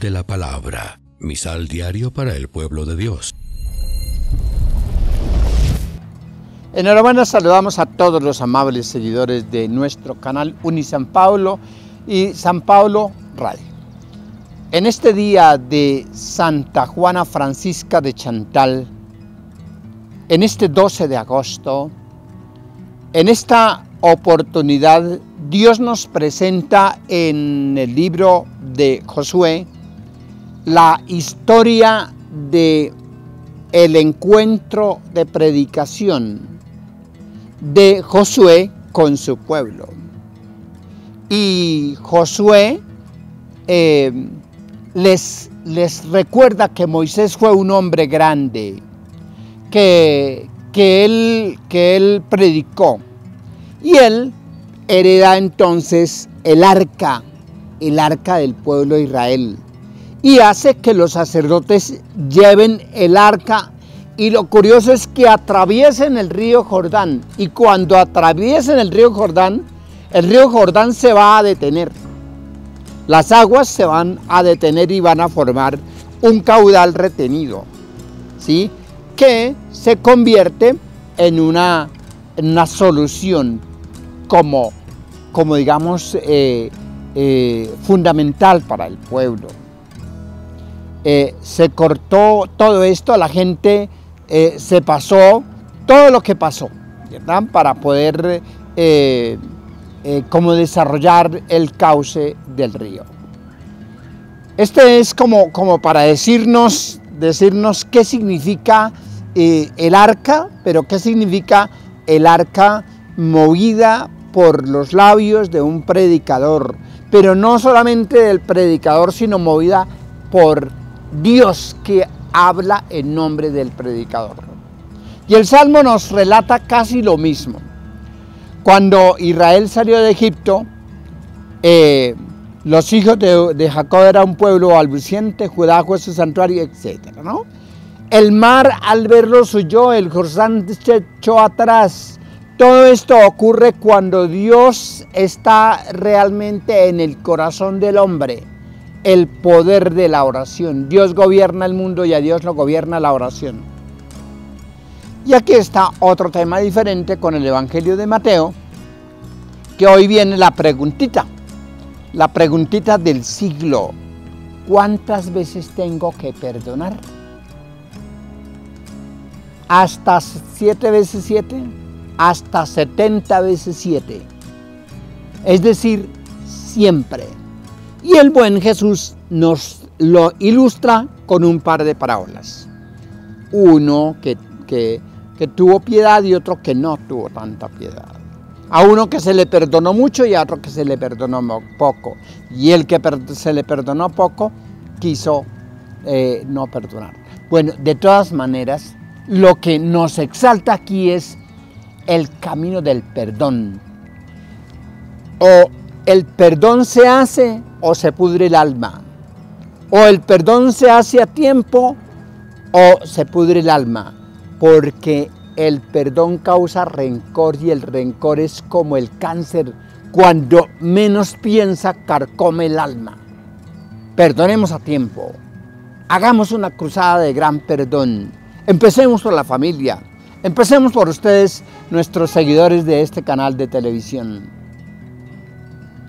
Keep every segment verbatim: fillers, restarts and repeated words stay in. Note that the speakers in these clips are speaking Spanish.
de la palabra. Misal diario para el pueblo de Dios. Enhorabuena, saludamos a todos los amables seguidores de nuestro canal Uni San Pablo y San Pablo Radio. En este día de Santa Juana Francisca de Chantal, en este doce de agosto, en esta oportunidad, Dios nos presenta en el libro de Josué la historia de el encuentro de predicación de Josué con su pueblo. Y Josué eh, les, les recuerda que Moisés fue un hombre grande, que, que, él, que él predicó. Y él hereda entonces el arca, el arca del pueblo de Israel. Y hace que los sacerdotes lleven el arca. Y lo curioso es que atraviesen el río Jordán, y cuando atraviesen el río Jordán, el río Jordán se va a detener. Las aguas se van a detener y van a formar un caudal retenido, ¿sí? Que se convierte en una, en una solución como, como digamos, eh, eh, fundamental para el pueblo. Eh, se cortó todo esto, la gente... Eh, se pasó todo lo que pasó, ¿verdad? Para poder eh, eh, como desarrollar el cauce del río. Este es como, como para decirnos, decirnos qué significa eh, el arca, pero qué significa el arca movida por los labios de un predicador, pero no solamente del predicador, sino movida por Dios que habla en nombre del predicador. Y el Salmo nos relata casi lo mismo. Cuando Israel salió de Egipto, eh, los hijos de, de Jacob era un pueblo albuciente, Judá fue su santuario, etcétera, ¿no? El mar al verlos huyó, el Jordán se echó atrás. Todo esto ocurre cuando Dios está realmente en el corazón del hombre. El poder de la oración. Dios gobierna el mundo y a Dios lo gobierna la oración. Y aquí está otro tema diferente con el Evangelio de Mateo, que hoy viene la preguntita, la preguntita del siglo. ¿Cuántas veces tengo que perdonar? ¿Hasta siete veces siete? ¿Hasta setenta veces siete? Es decir, siempre. Y el buen Jesús nos lo ilustra con un par de parábolas. Uno que, que, que tuvo piedad y otro que no tuvo tanta piedad. A uno que se le perdonó mucho y a otro que se le perdonó poco. Y el que se le perdonó poco quiso eh, no perdonar. Bueno, de todas maneras, lo que nos exalta aquí es el camino del perdón. O el perdón se hace o se pudre el alma, o el perdón se hace a tiempo o se pudre el alma, porque el perdón causa rencor y el rencor es como el cáncer, cuando menos piensa carcome el alma. Perdonemos a tiempo, hagamos una cruzada de gran perdón, empecemos por la familia, empecemos por ustedes, nuestros seguidores de este canal de televisión.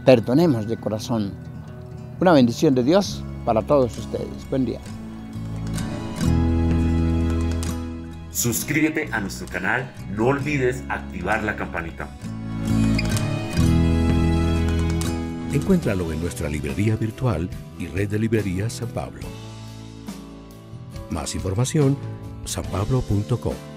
Perdonemos de corazón. Una bendición de Dios para todos ustedes. Buen día. Suscríbete a nuestro canal. No olvides activar la campanita. Encuéntralo en nuestra librería virtual y red de librerías San Pablo. Más información, san pablo punto co.